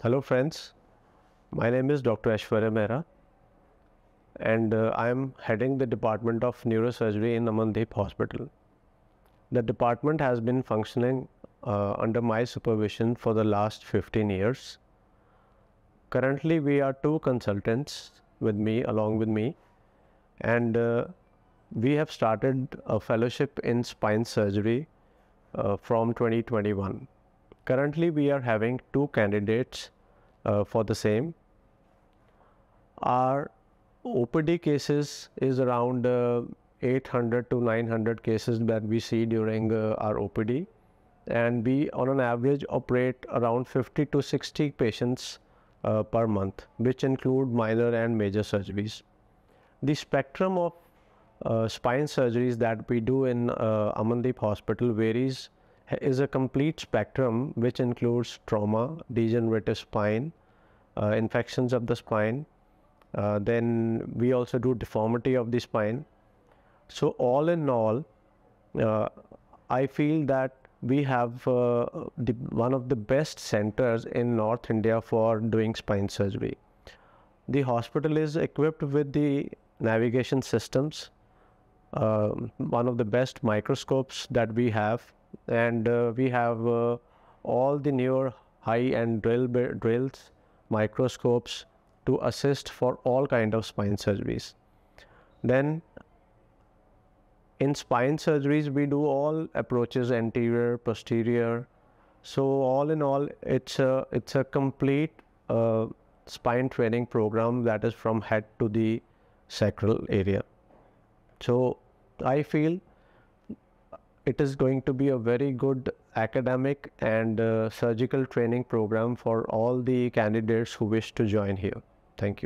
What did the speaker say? Hello friends, my name is Dr. Aishwarya Mehra and I am heading the Department of Neurosurgery in Amandeep Hospital. The department has been functioning under my supervision for the last 15 years. Currently we are two consultants along with me and we have started a fellowship in spine surgery from 2021. Currently, we are having two candidates for the same. Our OPD cases is around 800 to 900 cases that we see during our OPD, and we on an average operate around 50 to 60 patients per month, which include minor and major surgeries. The spectrum of spine surgeries that we do in Amandeep Hospital is a complete spectrum which includes trauma, degenerative spine, infections of the spine, then we also do deformity of the spine. So all in all, I feel that we have one of the best centers in North India for doing spine surgery. The hospital is equipped with the navigation systems, one of the best microscopes that we have, and we have all the newer high-end drills, microscopes to assist for all kind of spine surgeries. Then in spine surgeries we do all approaches, anterior, posterior. So all in all it's a complete spine training program that is from head to the sacral area. So I feel it is going to be a very good academic and surgical training program for all the candidates who wish to join here. Thank you.